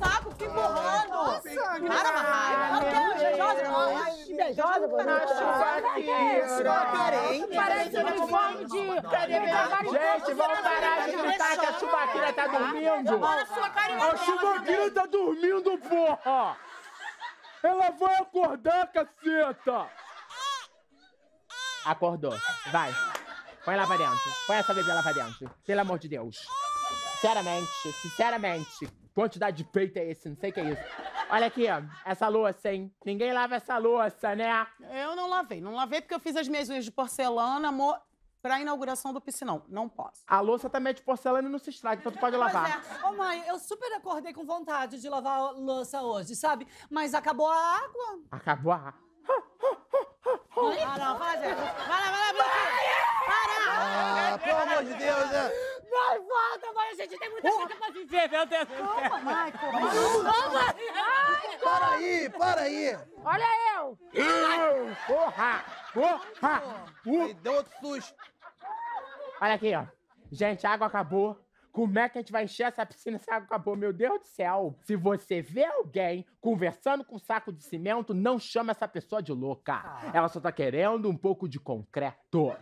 casaco, fico borrando. Nossa, cara, marraia. Que beijosa, bonita. Parece que eu vou de... Gente, vamos parar de gritar que a Shubakira tá dormindo. A Shubakira tá dormindo, porra. Ela vai acordar, caceta. Acordou. Vai. Põe lá pra dentro. Põe essa bebê lá pra dentro. Pelo amor de Deus. Sinceramente, sinceramente. Quantidade de peito é esse? Não sei o que é isso. Olha aqui, ó. Essa louça, hein? Ninguém lava essa louça, né? Eu não lavei. Não lavei porque eu fiz as minhas unhas de porcelana, amor, pra inauguração do piscinão. Não posso. A louça também é de porcelana e não se estraga, então tu pode lavar. Pois é. Ô, mãe, eu super acordei com vontade de lavar a louça hoje, sabe? Mas acabou a água. Acabou a água. Mãe? Ah, não, vai, Zé. Vai lá, meu filho. Para! Ah, pelo amor de Deus, né? Vai, volta, vai, a gente tem muita coisa pra viver, meu Deus. Calma, Michael. Para aí. Olha eu. Porra. Me deu outro susto. Olha aqui, ó. Gente, a água acabou. Como é que a gente vai encher essa piscina se a água acabou? Meu Deus do céu. Se você vê alguém conversando com um saco de cimento, não chama essa pessoa de louca. Ela só tá querendo um pouco de concreto.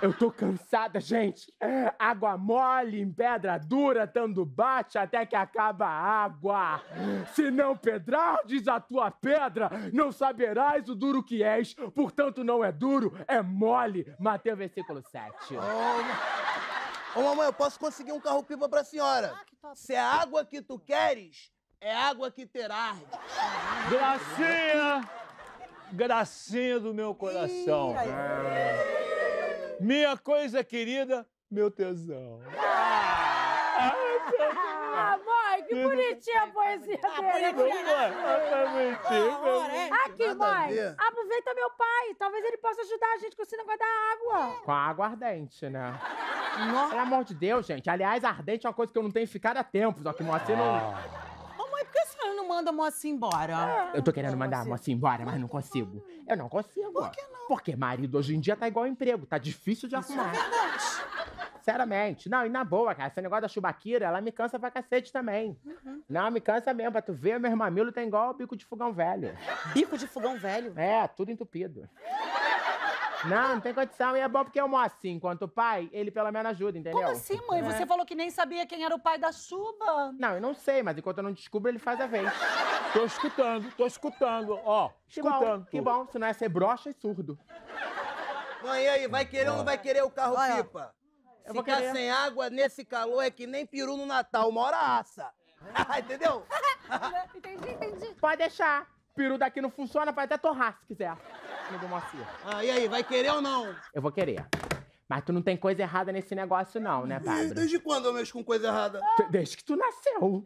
Eu tô cansada, gente. Água mole em pedra dura, tanto bate até que acaba a água. Se não pedrares a tua pedra, não saberás o duro que és. Portanto, não é duro, é mole. Mateus, versículo 7. Ô, mamãe, eu posso conseguir um carro-pipa pra senhora. Se é água que tu queres, é água que terás. Gracinha do meu coração. Minha coisa querida, meu tesão. Ah, mãe, que bonitinha a poesia dele. Aqui, mãe, aproveita meu pai. Talvez ele possa ajudar a gente com esse negócio da água. Com a água ardente, né? Nossa. Pelo amor de Deus, gente. Aliás, ardente é uma coisa que eu não tenho ficado há tempo. Só que Moacir não... Ô, mãe, por que a senhora não manda a Moacir embora? Eu tô querendo mandar a Moacir embora, mas não consigo. Eu não consigo. Por que não? Porque marido hoje em dia tá igual emprego. Tá difícil de arrumar. Isso é verdade. Sinceramente. Não, e na boa, cara. Esse negócio da Shubakira, ela me cansa pra cacete também. Uhum. Não, me cansa mesmo. Pra tu ver, meu mamilo tá igual o bico de fogão velho. Bico de fogão velho? É, tudo entupido. Não tem condição. E é bom porque eu mostro assim. Enquanto o pai, ele pelo menos ajuda, entendeu? Como assim, mãe? É. Você falou que nem sabia quem era o pai da Shuba. Não, eu não sei, mas enquanto eu não descubro, ele faz a vez. Tô escutando. Ó, escutando. Que bom, se não é ser broxa, é surdo. Mãe, e aí? Vai querer ou não vai querer o carro-pipa? Ficar sem água nesse calor é que nem peru no Natal. Uma hora assa. Entendeu? Entendi. Pode deixar. Peru daqui não funciona, pode até torrar, se quiser. E aí, vai querer ou não? Eu vou querer. Mas tu não tem coisa errada nesse negócio não, né, padre? Desde quando eu mexo com coisa errada? Desde que tu nasceu.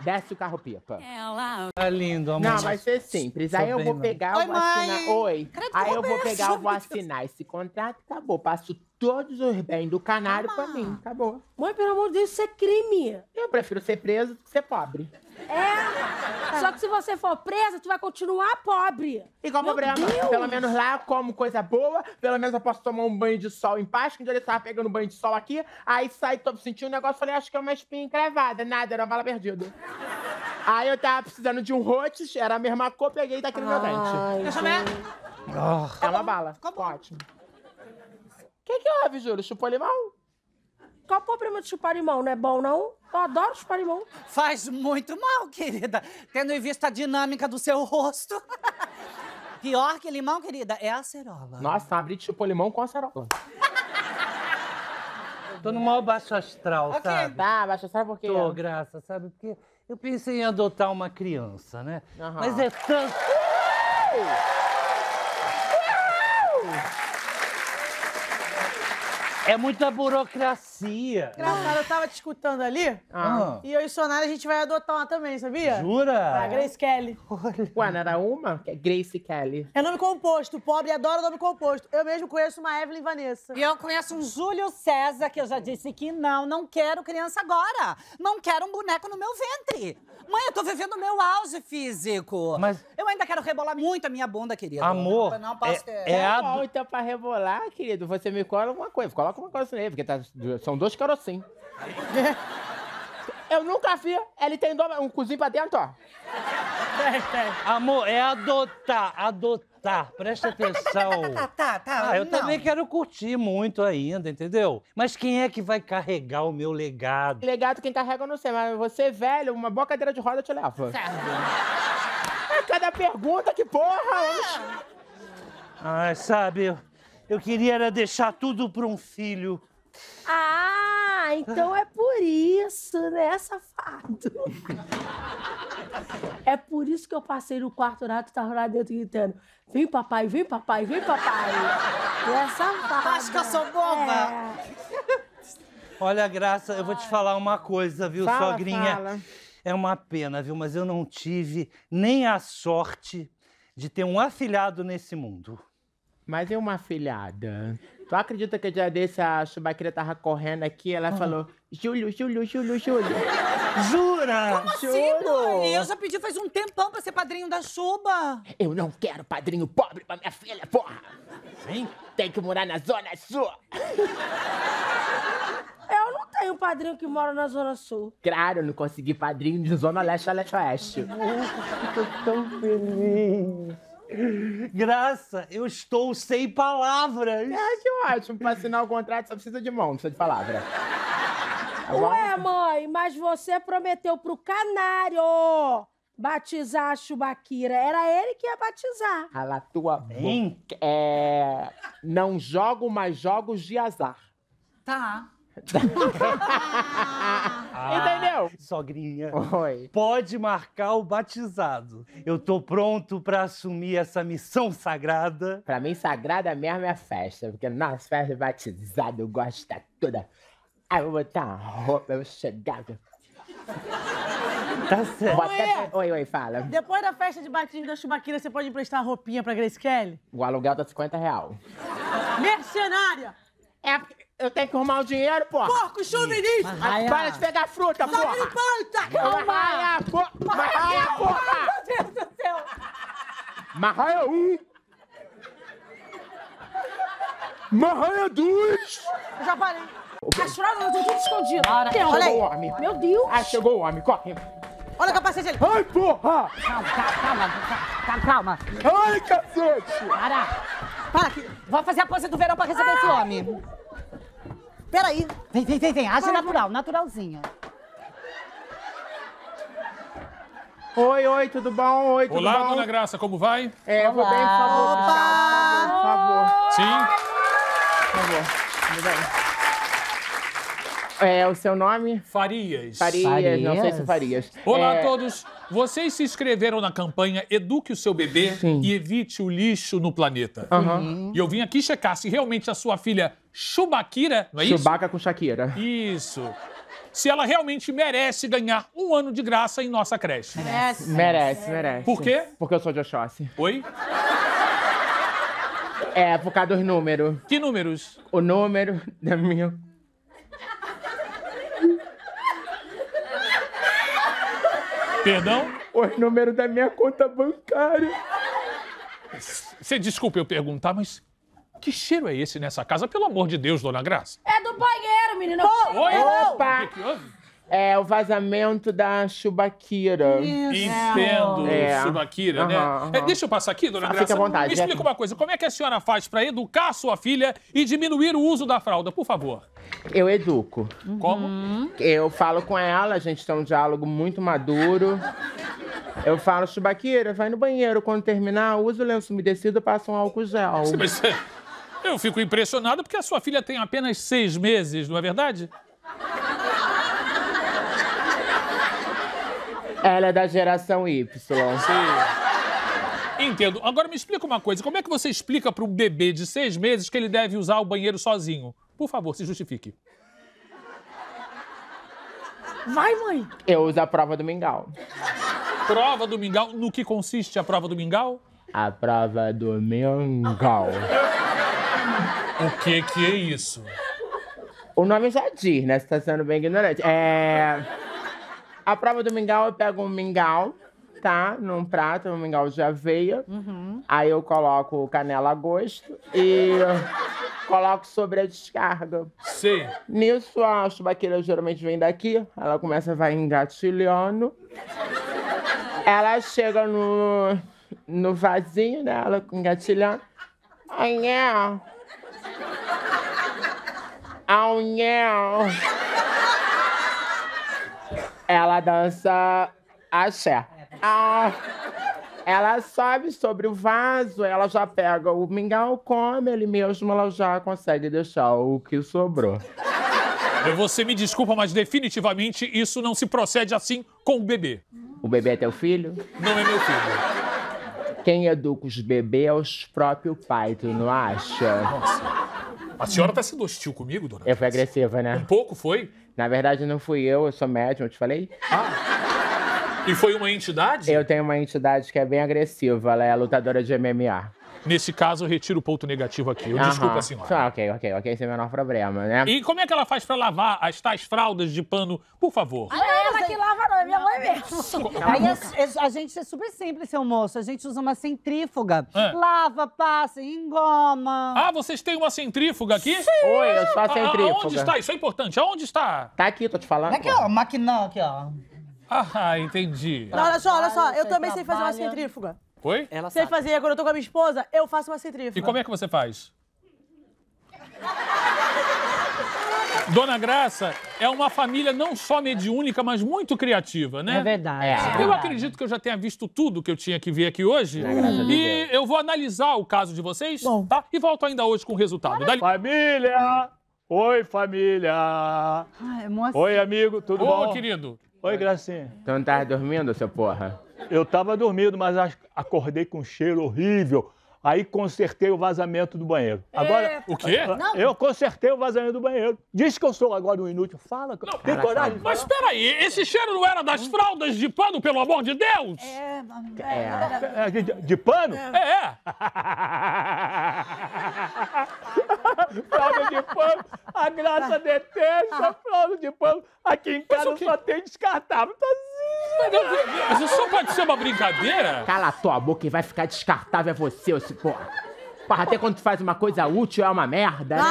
Desce o carro-pipa. Ela... Tá lindo, amor. Não, vai ser simples. Aí eu vou pegar, eu vou assinar... Oi. Aí eu vou pegar, eu vou assinar esse contrato, acabou. Passo todos os bens do canário pra mim, acabou. Mãe, pelo amor de Deus, isso é crime. Eu prefiro ser preso do que ser pobre. É, só que se você for presa, tu vai continuar pobre. E qual o problema? Deus. Pelo menos lá eu como coisa boa, pelo menos eu posso tomar um banho de sol em paz, que um dia eu tava pegando um banho de sol aqui, aí saí, tô sentindo um negócio, falei, acho que é uma espinha encravada. Nada, era uma bala perdida. Aí eu tava precisando de um rotes, era a mesma cor, peguei e tá aqui no meu dente. Deixa eu ver. É uma bala. Ficou ótimo. Que houve, Júlio? Chupou limão? Qual o problema de chupar limão? Não é bom, não? Eu adoro chupar limão. Faz muito mal, querida. Tendo em vista a dinâmica do seu rosto. Pior que limão, querida, é acerola. Nossa, a Brit chupou limão com acerola. Tô no maior baixo astral, sabe? Tá, baixo astral por quê? Tô, graça, sabe? Porque eu pensei em adotar uma criança, né? Uhum. Mas é tanto... É muita burocracia. Engraçado, eu tava te escutando ali, e eu e Sonara, a gente vai adotar uma também, sabia? Jura? A Grace Kelly. Ué, não era uma? Grace Kelly. É nome composto, o pobre adora nome composto. Eu mesmo conheço uma Evelyn Vanessa. E eu conheço um Júlio César, que eu já disse que não quero criança agora. Não quero um boneco no meu ventre. Mãe, eu tô vivendo o meu auge físico. Mas... eu ainda quero rebolar muito a minha bunda, querido. Amor, eu não posso ter... então, pra rebolar, querido, você me cola alguma coisa. Coloca uma coisa nele, porque tá, são dois carocinhos. Eu nunca vi. Ele tem um cozinho pra dentro, ó. Tem. Amor, é adotar, adotar. Presta atenção. Tá. Eu também quero curtir muito ainda, entendeu? Mas quem é que vai carregar o meu legado? Legado quem carrega eu não sei, mas você velho, uma boa cadeira de roda eu te leva. É cada pergunta, que porra! Ai, sabe, eu queria era deixar tudo pra um filho. Ah, então é por isso, né, safado? É por isso que eu passei no quarto rato e tava lá dentro gritando: vem, papai, vem, papai, vem, papai. E é safado. Acho que eu sou boba. É. Olha, Graça, eu vou te falar uma coisa, viu, fala, sogrinha? Fala. É uma pena, viu, mas eu não tive nem a sorte de ter um afilhado nesse mundo. Mas é uma afilhada. Tu acredita que dia desse a Shubakira tava correndo aqui, ela falou: Júlio. Jura? Como assim, mãe? Eu já pedi faz um tempão pra ser padrinho da Shuba. Eu não quero padrinho pobre pra minha filha, porra. Sim? Tem que morar na Zona Sul. Eu não tenho padrinho que mora na Zona Sul. Claro, eu não consegui padrinho de Zona Leste a Leste-Oeste. Eu tô tão feliz. Graça, eu estou sem palavras. É, que ótimo. Pra assinar o contrato, só precisa de mão, não precisa de palavra. Ué, mãe, mas você prometeu pro canário batizar a Shubakira. Era ele que ia batizar. Cala tua boca. É... Não jogo mais jogos de azar. Tá. Entendeu? Sogrinha, oi. Pode marcar o batizado. Eu tô pronto pra assumir essa missão sagrada. Pra mim, sagrada mesmo é a festa, porque nas festas batizadas eu gosto da toda. Aí eu vou botar uma roupa, eu vou chegar. Tá certo. Oi, fala. Depois da festa de batismo da Shubakira, você pode emprestar a roupinha pra Grace Kelly? O aluguel tá R$50. Mercenária! É. Eu tenho que arrumar o dinheiro, porra! Porco, chauvinista! Para de pegar fruta, porra! Não me importa! Calma! Marraia, porra! Marraia, porra! Meu Deus do céu! Marraia 1! Marraia 2! Eu já parei! As fraldas estão tudo escondidas! Olha, chegou o homem! Meu Deus! Ah, chegou o homem! Corre! Olha o capacete dele! Ai, porra! Calma! Ai, cacete! Para! Vai fazer a pose do verão pra receber esse homem! Peraí. Vem. Age natural, naturalzinha. Oi, tudo bom? Oi, tudo bom? Olá, dona Graça, como vai? É, eu vou bem, por favor. Opa! Por favor. Sim. Por favor, tudo bem. É, o seu nome? Farias, não sei se Farias. Olá a todos. Vocês se inscreveram na campanha Eduque o Seu Bebê e Evite o Lixo no Planeta. E eu vim aqui checar se realmente a sua filha Shubakira, não é isso? Shubaca com Shakira. Isso. Se ela realmente merece ganhar um ano de graça em nossa creche. Merece. Por quê? Porque eu sou de Oxóssi. Oi? É, por causa dos números. Que números? O número da minha... Perdão? O número da minha conta bancária. Você desculpa eu perguntar, mas que cheiro é esse nessa casa? Pelo amor de Deus, dona Graça. É do banheiro, menino. Opa! O que houve? É o vazamento da Shubakira. Isso. Entendo, Shubakira, né? Deixa eu passar aqui, dona Graça. Fica à vontade. Me explica uma coisa. Como é que a senhora faz pra educar sua filha e diminuir o uso da fralda, por favor? Eu educo. Como? Eu falo com ela, a gente tem um diálogo muito maduro. Eu falo: Shubakira, vai no banheiro. Quando terminar, usa o lenço umedecido e passa um álcool gel. Mas eu fico impressionado porque a sua filha tem apenas 6 meses, não é verdade? Ela é da geração Y. Sim. Entendo. Agora me explica uma coisa. Como é que você explica para um bebê de 6 meses que ele deve usar o banheiro sozinho? Por favor, se justifique. Vai, mãe. Eu uso a prova do mingau. Prova do mingau? No que consiste a prova do mingau? A prova do mingau. O que é isso? O nome já diz, né? Você tá sendo bem ignorante. A prova do mingau, eu pego um mingau, tá? Num prato, um mingau de aveia. Uhum. Aí eu coloco canela a gosto e coloco sobre a descarga. Sim. Nisso, a Shubakira geralmente vem daqui, ela começa a vai engatilhando. Ela chega no vasinho, né? Ela engatilhando. Anhel! Anhel! Ela dança axé. Ah, ela sobe sobre o vaso, ela já pega o mingau, come ele mesmo, ela já consegue deixar o que sobrou. Você me desculpa, mas definitivamente isso não se procede assim com o bebê. O bebê é teu filho? Não é meu filho. Quem educa os bebês é os próprios pais, tu não acha? Nossa. A senhora tá sendo hostil comigo, dona Grace? Eu fui agressiva, né? Um pouco, foi? Na verdade, não fui eu sou médium, eu te falei. Ah! E foi uma entidade? Eu tenho uma entidade que é bem agressiva, ela é lutadora de MMA. Nesse caso, eu retiro o ponto negativo aqui, eu desculpa a senhora. Ah, ok, esse é o menor problema, né? E como é que ela faz pra lavar as tais fraldas de pano, por favor? Não é ela que lava, não, é minha mãe mesmo. Aí a gente é super simples, seu moço, a gente usa uma centrífuga. É. Lava, passa, engoma. Ah, vocês têm uma centrífuga aqui? Sim. Oi, eu sou a centrífuga. Aonde está? Isso é importante, aonde está? Tá aqui, tô te falando. Aqui, ó, maquinão aqui, ó. Ah, entendi. Não, olha só, eu também sei fazer uma centrífuga. Oi? Ela sabe. Você fazia quando eu tô com a minha esposa, eu faço uma centrífuga. E como é que você faz? Dona Graça é uma família não só mediúnica, mas muito criativa, né? É verdade. Eu acredito que eu já tenha visto tudo que eu tinha que ver aqui hoje. E eu vou analisar o caso de vocês, tá? E volto ainda hoje com o resultado. Família! Oi, família! Ai, moça. Oi, amigo, tudo bom? Ô, querido. Oi, Gracinha. Então não tava dormindo, seu porra? Eu tava dormindo, mas acordei com um cheiro horrível. Aí consertei o vazamento do banheiro. Agora... O quê? Eu consertei o vazamento do banheiro. Diz que eu sou agora um inútil. Fala, cara. Tem coragem? Mas peraí, esse cheiro não era das fraldas de pano, pelo amor de Deus? De pano? Fralda de pano, a Graça detesta fralda de pano. Aqui em casa só tem descartável. Tá assim. Mas isso só pode ser uma brincadeira? Cala a tua boca, quem vai ficar descartável é você, ô porra. Porra, até quando tu faz uma coisa útil é uma merda, né?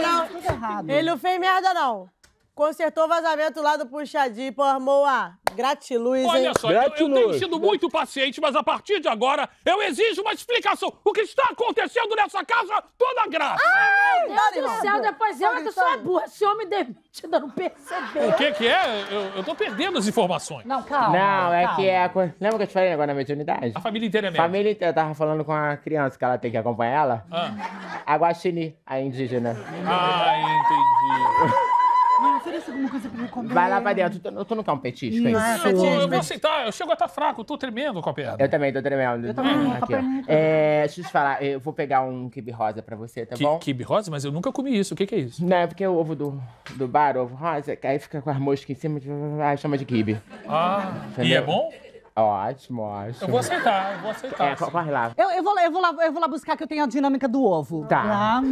Não. Tudo errado. Ele não fez merda, não. Consertou o vazamento lá do puxadinho e formou a Gratiluz, hein? Olha só, eu tenho sido muito paciente, mas a partir de agora eu exijo uma explicação. O que está acontecendo nessa casa toda Graça? Ai, meu Deus do céu, depois eu é que sou a burra. Esse homem ainda não percebeu. O que que é? Eu tô perdendo as informações. Não, calma. Não, é calma. Que é... Lembra que eu te falei agora na mediunidade? A família inteira mesmo. A família inteira. Eu tava falando com a criança que ela tem que acompanhar ela. Aguaxini, a indígena. Ah, entendi. Mãe, ofereça alguma coisa pra me comer. Vai lá pra dentro. Eu tô não quer um petisco, hein? Eu vou aceitar. Eu chego a estar fraco. Eu tô tremendo com a perna. Eu também tô tremendo. Eu também. Deixa eu te falar. Eu vou pegar um quibe rosa pra você, tá bom? Quibe rosa? Mas eu nunca comi isso. O que que é isso? Não, é porque o ovo do bar, o ovo rosa, aí fica com as moscas em cima, chama de quibe. Ah, entendeu? E é bom? Ótimo. Eu vou aceitar. Corre lá. Eu vou lá buscar, que eu tenho a dinâmica do ovo. Tá.